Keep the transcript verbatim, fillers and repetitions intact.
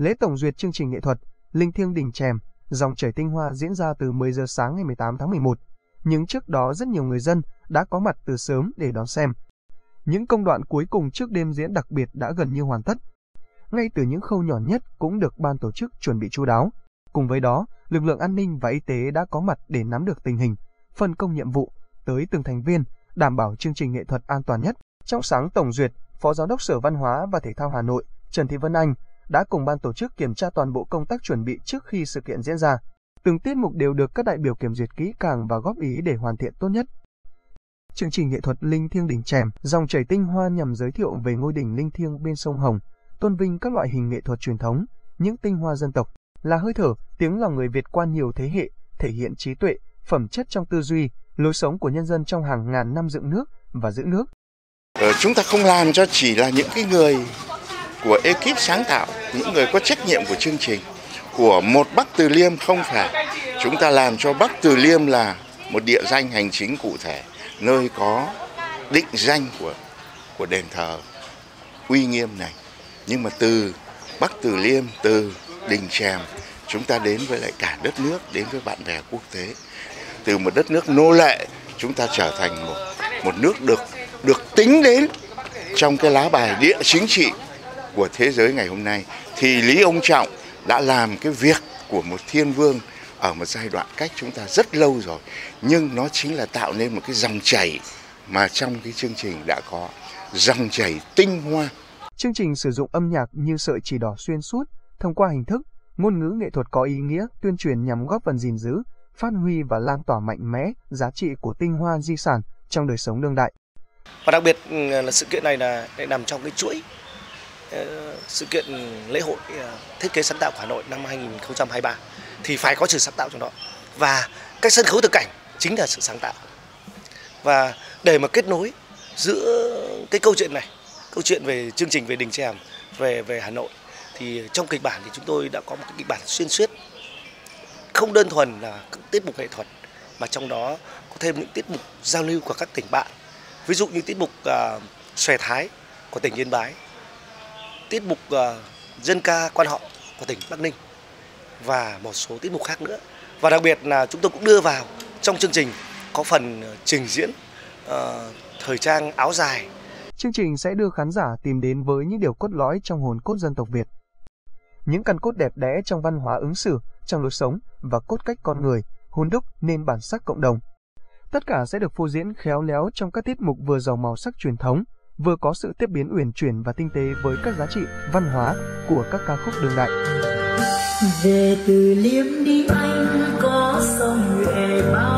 Lễ tổng duyệt chương trình nghệ thuật Linh Thiêng Đình Chèm, Dòng Chảy Tinh Hoa diễn ra từ mười giờ sáng ngày mười tám tháng mười một. Nhưng trước đó rất nhiều người dân đã có mặt từ sớm để đón xem. Những công đoạn cuối cùng trước đêm diễn đặc biệt đã gần như hoàn tất. Ngay từ những khâu nhỏ nhất cũng được ban tổ chức chuẩn bị chu đáo. Cùng với đó, lực lượng an ninh và y tế đã có mặt để nắm được tình hình, phân công nhiệm vụ tới từng thành viên, đảm bảo chương trình nghệ thuật an toàn nhất. Trong sáng tổng duyệt, Phó Giám đốc Sở Văn hóa và Thể thao Hà Nội Trần Thị Vân Anh đã cùng ban tổ chức kiểm tra toàn bộ công tác chuẩn bị trước khi sự kiện diễn ra. Từng tiết mục đều được các đại biểu kiểm duyệt kỹ càng và góp ý để hoàn thiện tốt nhất. Chương trình nghệ thuật Linh Thiêng Đình Chèm, Dòng Chảy Tinh Hoa nhằm giới thiệu về ngôi đình linh thiêng bên sông Hồng, tôn vinh các loại hình nghệ thuật truyền thống, những tinh hoa dân tộc, là hơi thở, tiếng lòng người Việt qua nhiều thế hệ, thể hiện trí tuệ, phẩm chất trong tư duy, lối sống của nhân dân trong hàng ngàn năm dựng nước và giữ nước. Ờ, chúng ta không làm cho chỉ là những cái người của ekip sáng tạo, những người có trách nhiệm của chương trình, của một Bắc Từ Liêm, không phải. Chúng ta làm cho Bắc Từ Liêm là một địa danh hành chính cụ thể, nơi có định danh của của đền thờ uy nghiêm này. Nhưng mà từ Bắc Từ Liêm, từ Đình Chèm, chúng ta đến với lại cả đất nước, đến với bạn bè quốc tế. Từ một đất nước nô lệ, chúng ta trở thành một một nước được được tính đến trong cái lá bài địa chính trị của thế giới ngày hôm nay. Thì Lý Ông Trọng đã làm cái việc của một thiên vương ở một giai đoạn cách chúng ta rất lâu rồi, nhưng nó chính là tạo nên một cái dòng chảy mà trong cái chương trình đã có, dòng chảy tinh hoa. Chương trình sử dụng âm nhạc như sợi chỉ đỏ xuyên suốt, thông qua hình thức, ngôn ngữ nghệ thuật có ý nghĩa tuyên truyền nhằm góp phần gìn giữ, phát huy và lan tỏa mạnh mẽ giá trị của tinh hoa di sản trong đời sống đương đại. Và đặc biệt là sự kiện này là nằm trong cái chuỗi sự kiện lễ hội thiết kế sáng tạo Hà Nội năm hai nghìn không trăm hai mươi ba, thì phải có sự sáng tạo trong đó, và các sân khấu thực cảnh chính là sự sáng tạo. Và để mà kết nối giữa cái câu chuyện này, câu chuyện về chương trình về Đình Chèm, về về Hà Nội, thì trong kịch bản thì chúng tôi đã có một cái kịch bản xuyên suốt, không đơn thuần là các tiết mục nghệ thuật, mà trong đó có thêm những tiết mục giao lưu của các tỉnh bạn, ví dụ như tiết mục uh, xòe thái của tỉnh Yên Bái, tiết mục uh, dân ca quan họ của tỉnh Bắc Ninh và một số tiết mục khác nữa. Và đặc biệt là chúng tôi cũng đưa vào trong chương trình có phần trình diễn uh, thời trang áo dài. Chương trình sẽ đưa khán giả tìm đến với những điều cốt lõi trong hồn cốt dân tộc Việt, những căn cốt đẹp đẽ trong văn hóa ứng xử, trong lối sống và cốt cách con người, hun đúc nên bản sắc cộng đồng. Tất cả sẽ được phô diễn khéo léo trong các tiết mục vừa giàu màu sắc truyền thống, vừa có sự tiếp biến uyển chuyển và tinh tế với các giá trị văn hóa của các ca khúc đương đại. Về Từ Liêm đi anh có sông Nghệ Ba.